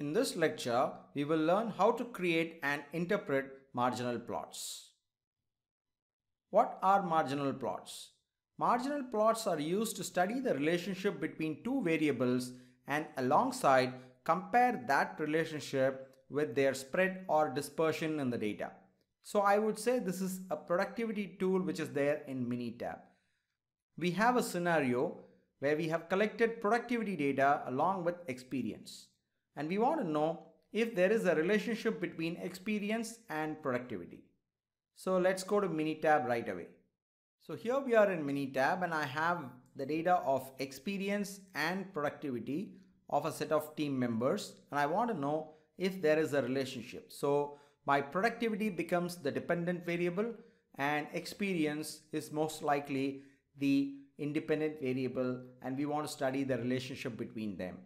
In this lecture, we will learn how to create and interpret marginal plots. What are marginal plots? Marginal plots are used to study the relationship between two variables and alongside compare that relationship with their spread or dispersion in the data. So I would say this is a productivity tool which is there in Minitab. We have a scenario where we have collected productivity data along with experience, and we want to know if there is a relationship between experience and productivity. So let's go to Minitab right away. So here we are in Minitab, and I have the data of experience and productivity of a set of team members, and I want to know if there is a relationship. So my productivity becomes the dependent variable and experience is most likely the independent variable, and we want to study the relationship between them.